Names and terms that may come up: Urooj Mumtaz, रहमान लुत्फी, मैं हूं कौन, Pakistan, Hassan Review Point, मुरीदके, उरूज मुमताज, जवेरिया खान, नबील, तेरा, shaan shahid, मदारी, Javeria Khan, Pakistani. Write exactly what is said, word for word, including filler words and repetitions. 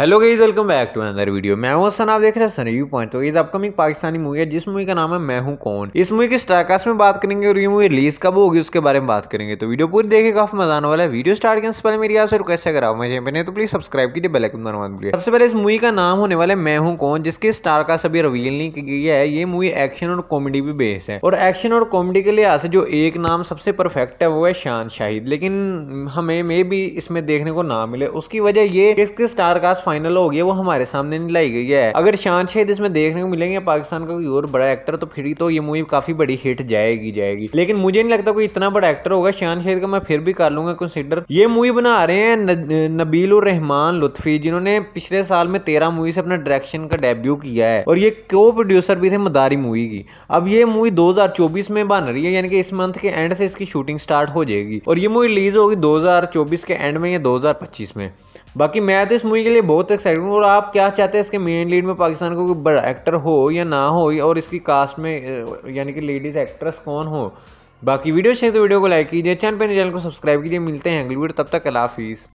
Hello guys, welcome back to another video. मैं हूं कौन, आप देख रहे हैं सन रिव्यू पॉइंट। तो इस अपकमिंग पाकिस्तानी मूवी है जिस मूवी का नाम है मैं हूं कौन। इस मूवी के स्टारकास्ट में बात करेंगे और ये मूवी रिलीज कब होगी उसके बारे में बात करेंगे। तो वीडियो पूरी देखिए, काफी मजा आने वाला है। वीडियो स्टार्ट करने से पहले मेरी आपसे रिक्वेस्ट है, अगर आप मेरे चैनल पर नए तो प्लीज सब्सक्राइब कीजिए, बेल आइकन दबाना मत भूलिए। सबसे पहले इस मूवी का नाम होने वाला है मैं हूं कौन, जिसके स्टारकास्ट अभी रिवील नहीं किया है। ये मूवी एक्शन और कॉमेडी पे बेस्ड है और एक्शन और कॉमेडी के लिहाज से जो एक नाम सबसे परफेक्ट है वो है शान शाहिद। लेकिन हमें मे भी इसमें देखने को ना मिले, उसकी वजह ये इसके स्टारकास्ट फाइनल हो गया वो हमारे सामने नहीं लाई गई है। अगर शान शाहिद इसमें देखने को मिलेंगे पाकिस्तान का कोई और बड़ा एक्टर तो फिर तो ये मूवी काफी बड़ी हिट जाएगी जाएगी लेकिन मुझे नहीं लगता कोई इतना बड़ा एक्टर होगा। शान शाहिद का मैं फिर भी कर लूंगा कंसिडर। ये मूवी बना रहे हैं न, नबील और रहमान लुत्फी, जिन्होंने पिछले साल में तेरा मूवी से अपना डायरेक्शन का डेब्यू किया है और ये को प्रोड्यूसर भी थे मदारी मूवी की। अब ये मूवी दो हजार चौबीस में बन रही है, यानी कि इस मंथ के एंड से इसकी शूटिंग स्टार्ट हो जाएगी और ये मूवी रिलीज होगी दो हजार चौबीस के एंड में या दो हजार पच्चीस में। बाकी मैं तो इस मूवी के लिए बहुत एक्साइटेड हूँ। और आप क्या चाहते हैं इसके मेन लीड में पाकिस्तान का कोई बड़ा एक्टर हो या ना हो, और इसकी कास्ट में यानी कि लेडीज एक्ट्रेस कौन हो। बाकी वीडियो चाहिए तो वीडियो को लाइक कीजिए, चैनल पर चैनल को सब्सक्राइब कीजिए। मिलते हैं अगली वीडियो, तब तक अल्लाह हाफिज़।